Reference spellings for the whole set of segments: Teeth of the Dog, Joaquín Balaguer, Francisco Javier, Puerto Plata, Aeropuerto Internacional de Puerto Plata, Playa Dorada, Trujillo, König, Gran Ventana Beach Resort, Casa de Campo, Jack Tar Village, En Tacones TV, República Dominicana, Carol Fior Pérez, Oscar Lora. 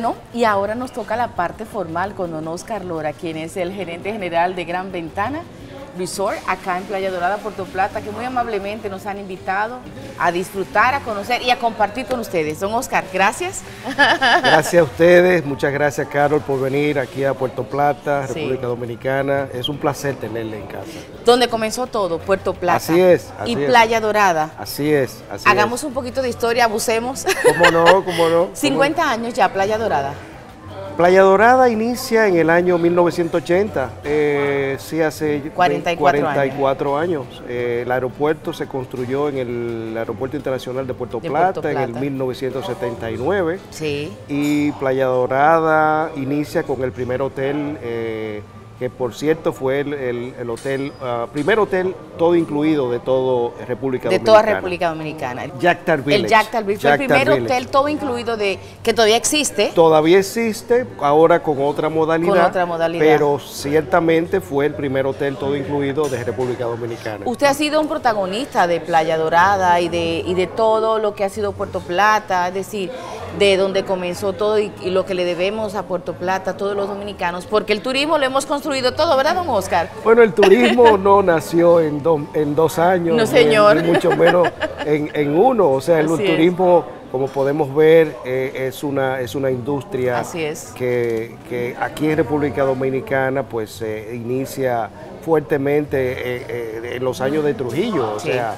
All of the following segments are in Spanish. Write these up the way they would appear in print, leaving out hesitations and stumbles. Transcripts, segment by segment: Bueno, y ahora nos toca la parte formal con don Oscar Lora, quien es el gerente general de Gran Ventana Resort, acá en Playa Dorada, Puerto Plata, que muy amablemente nos han invitado a disfrutar, a conocer y a compartir con ustedes. Don Oscar, gracias. Gracias a ustedes, muchas gracias, Carol, por venir aquí a Puerto Plata, República Dominicana. Es un placer tenerle en casa. Donde comenzó todo, Puerto Plata. Así es. Así y Playa Dorada. Así es. Así Hagamos un poquito de historia, abusemos. ¿Cómo no? ¿Cómo no? 50 años ya, Playa Dorada. Playa Dorada inicia en el año 1980, sí, hace 44 años. El aeropuerto se construyó en el Aeropuerto Internacional de Puerto Plata en el 1979. Sí. Y Playa Dorada inicia con el primer hotel, que por cierto fue el primer hotel todo incluido de toda República Dominicana. De toda República Dominicana. Jack Tar Village. El Jack Tar Village fue el primer hotel todo incluido que todavía existe. Todavía existe, ahora con otra modalidad. Con otra modalidad. Pero ciertamente fue el primer hotel todo incluido de República Dominicana. Usted ha sido un protagonista de Playa Dorada y de todo lo que ha sido Puerto Plata, es decir, de donde comenzó todo y lo que le debemos a Puerto Plata, todos los dominicanos, porque el turismo lo hemos construido todo, ¿verdad, don Oscar? Bueno, el turismo no nació en dos años, no, señor. Ni mucho menos en uno, o sea, el turismo, como podemos ver, es una industria. Así es. Que aquí en República Dominicana pues inicia fuertemente en los años de Trujillo, o sea,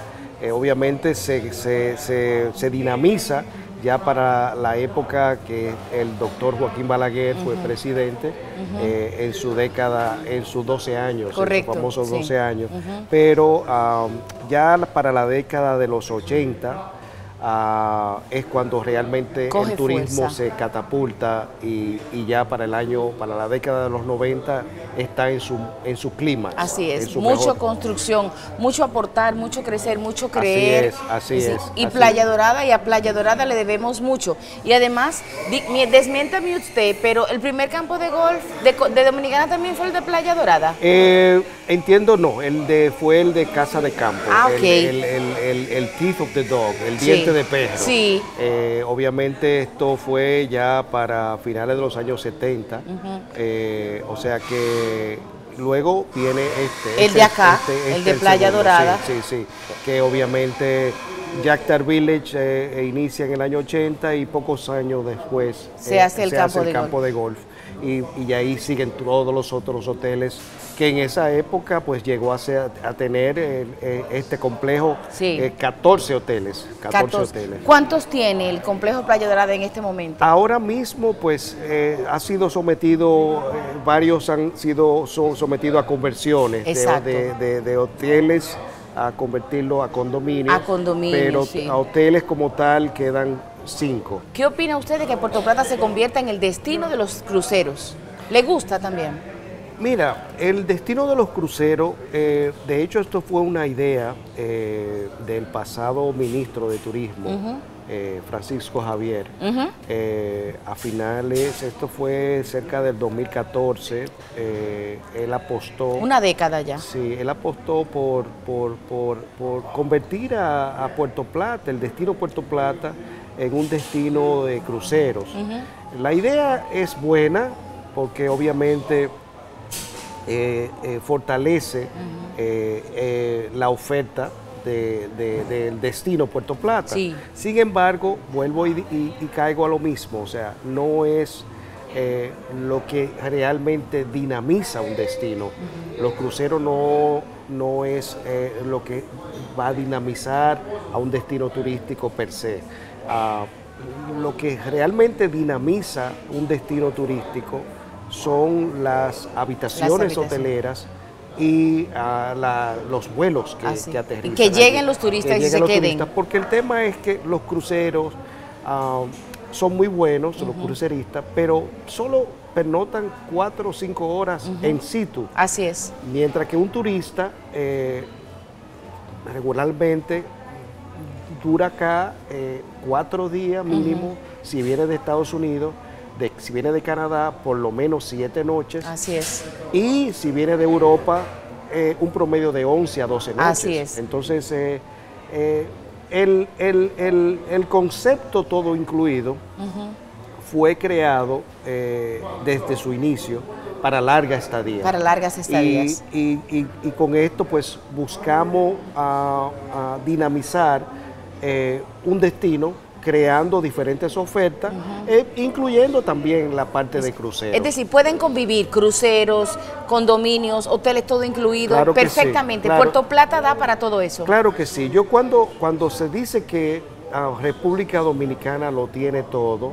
obviamente se dinamiza ya para la época que el doctor Joaquín Balaguer fue presidente, en su década, en sus 12 años, correcto, en sus famosos 12 años. Pero ya para la década de los 80 es cuando realmente coge el turismo fuerza, se catapulta y ya para la década de los 90 está en su clímax. Así es, mucho construcción, mucho aportar, mucho crecer, mucho creer. Así es, así es. Y Playa Dorada, y a Playa Dorada le debemos mucho. Y además, desmiéntame usted, pero el primer campo de golf de Dominicana también fue el de Playa Dorada. Entiendo, no, fue el de Casa de Campo. Ah, ok. El Teeth of the Dog, el diente de perro. Sí. Obviamente esto fue ya para finales de los años 70, o sea que luego viene el de acá, el de Playa Dorada. Sí, sí, sí, que obviamente Jack Tar Village inicia en el año 80 y pocos años después se hace el campo de golf. Y ahí siguen todos los otros hoteles que en esa época pues llegó a tener este complejo, 14 hoteles. ¿Cuántos tiene el complejo Playa Dorada en este momento? Ahora mismo pues ha sido sometido, varios han sido sometidos a conversiones de hoteles, a convertirlo a condominios. A condominios, pero a hoteles como tal quedan 5. ¿Qué opina usted de que Puerto Plata se convierta en el destino de los cruceros? ¿Le gusta también? Mira, el destino de los cruceros, de hecho esto fue una idea del pasado ministro de Turismo, Francisco Javier, a finales, esto fue cerca del 2014, él apostó... Una década ya. Sí, él apostó por convertir a Puerto Plata, el destino Puerto Plata, en un destino de cruceros. La idea es buena porque obviamente fortalece la oferta del destino Puerto Plata. Sin embargo, vuelvo y caigo a lo mismo, o sea, no es lo que realmente dinamiza un destino. Los cruceros no es lo que va a dinamizar a un destino turístico per se. Lo que realmente dinamiza un destino turístico son las habitaciones hoteleras y los vuelos que aterrizan. Que lleguen los turistas y se queden. Porque el tema es que los cruceros son muy buenos, los cruceristas, pero solo pernotan 4 o 5 horas en situ. Así es. Mientras que un turista regularmente dura acá 4 días mínimo, si viene de Estados Unidos, si viene de Canadá, por lo menos 7 noches. Así es. Y si viene de Europa, un promedio de 11 a 12 noches. Así es. Entonces, el concepto todo incluido fue creado desde su inicio para larga estadía. Para largas estadías. Y con esto pues buscamos dinamizar un destino creando diferentes ofertas, incluyendo también la parte de cruceros. Es decir, pueden convivir cruceros, condominios, hoteles, todo incluido, claro, perfectamente. Sí, claro. Puerto Plata da para todo eso. Claro que sí. Yo cuando se dice que República Dominicana lo tiene todo,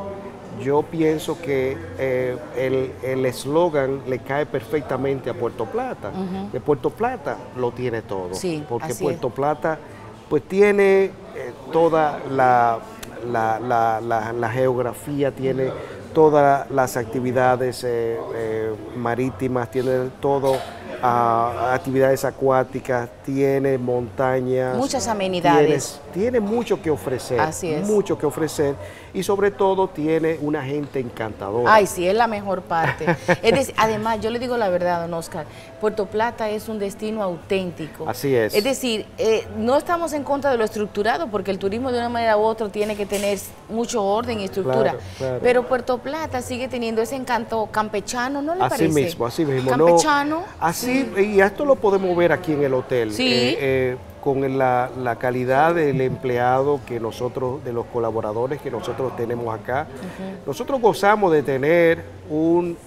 yo pienso que el eslogan le cae perfectamente a Puerto Plata, que Puerto Plata lo tiene todo, sí, porque Puerto Plata pues tiene toda la geografía, tiene todas las actividades marítimas, tiene todo, actividades acuáticas, tiene montañas. Muchas amenidades. Tiene mucho que ofrecer. Así es. Mucho que ofrecer y sobre todo tiene una gente encantadora. Ay, sí, es la mejor parte. Es decir, además, yo le digo la verdad, don Oscar, Puerto Plata es un destino auténtico. Así es. Es decir, no estamos en contra de lo estructurado porque el turismo de una manera u otra tiene que tener mucho orden y estructura. Claro, claro. Pero Puerto Plata sigue teniendo ese encanto campechano, ¿no le parece? Así mismo. Campechano. No, así, y esto lo podemos ver aquí en el hotel. Sí. Con la calidad del empleado que nosotros, de los colaboradores que nosotros tenemos acá. Nosotros gozamos de tener un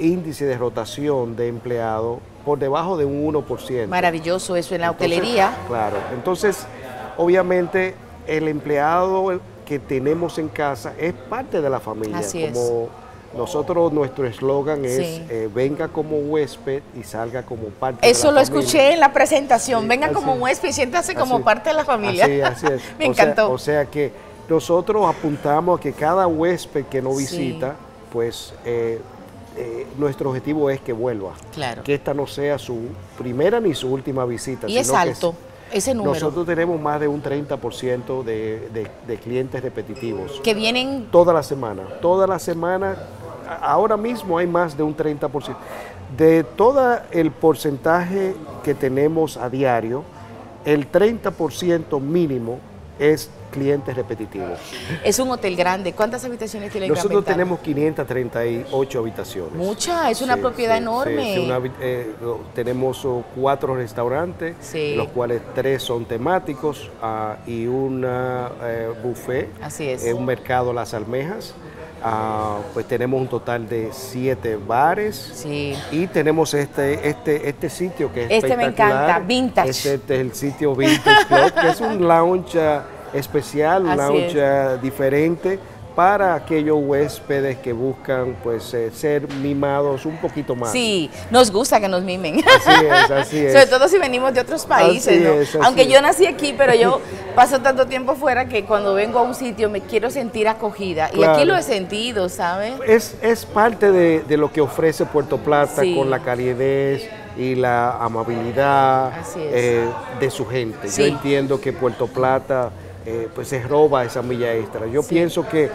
índice de rotación de empleado por debajo de un 1%. Maravilloso eso en la hotelería. Claro, entonces obviamente el empleado que tenemos en casa es parte de la familia. Así como es. Nosotros, nuestro eslogan es venga como huésped y salga como parte de la familia. Eso lo escuché en la presentación, sí, venga como huésped y siéntase como parte de la familia. Así es. Me encantó. O sea que nosotros apuntamos a que cada huésped que nos visita, pues nuestro objetivo es que vuelva. Claro. Que esta no sea su primera ni su última visita. Y sino es alto. Ese número. Nosotros tenemos más de un 30% de clientes repetitivos. Que vienen... Toda la semana. Toda la semana. Ahora mismo hay más de un 30%. De todo el porcentaje que tenemos a diario, el 30% mínimo es clientes repetitivos. Es un hotel grande. ¿Cuántas habitaciones tiene el Gran Ventana? Nosotros tenemos 538 habitaciones. Mucha, es una propiedad enorme. Tenemos 4 restaurantes, los cuales 3 son temáticos y un buffet. Así es. Un mercado Las Almejas. Pues tenemos un total de 7 bares y tenemos este sitio que es espectacular. Me encanta, vintage. Este es el sitio Vintage Club, que es un lounge especial, un lounge diferente para aquellos huéspedes que buscan pues ser mimados un poquito más. Sí, nos gusta que nos mimen. Así es, así es. Sobre todo si venimos de otros países, ¿no? Aunque yo nací aquí, pero yo paso tanto tiempo fuera que cuando vengo a un sitio me quiero sentir acogida. Claro. Y aquí lo he sentido, ¿sabes? Es parte de lo que ofrece Puerto Plata con la calidez y la amabilidad de su gente. Yo entiendo que Puerto Plata... pues se roba esa milla extra. Yo pienso que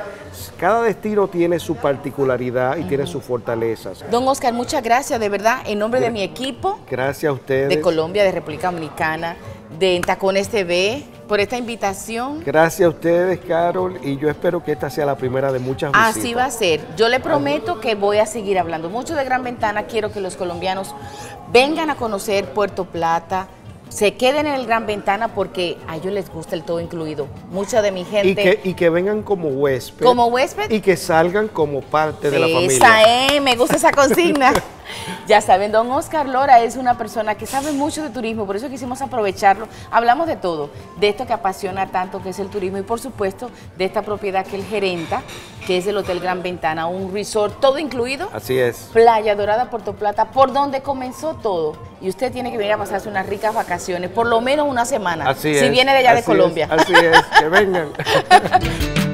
cada destino tiene su particularidad y tiene sus fortalezas. Don Oscar, muchas gracias, de verdad, en nombre de mi equipo. Gracias a ustedes. De Colombia, de República Dominicana, de En Tacones TV, por esta invitación. Gracias a ustedes, Carol, y yo espero que esta sea la primera de muchas visitas. Así va a ser. Yo le prometo que voy a seguir hablando mucho de Gran Ventana. Quiero que los colombianos vengan a conocer Puerto Plata, se queden en el Gran Ventana porque a ellos les gusta el todo incluido. Mucha de mi gente... Y que vengan como huésped. Como huésped. Y que salgan como parte de la familia. Esa es, me gusta esa consigna. Ya saben, don Oscar Lora es una persona que sabe mucho de turismo, por eso quisimos aprovecharlo. Hablamos de todo, de esto que apasiona tanto que es el turismo y por supuesto de esta propiedad que él gerenta, que es el Hotel Gran Ventana, un resort todo incluido. Así es. Playa Dorada, Puerto Plata, por donde comenzó todo. Y usted tiene que venir a pasarse unas ricas vacaciones, por lo menos una semana. Así es. Si viene de allá de Colombia. Así es, que vengan.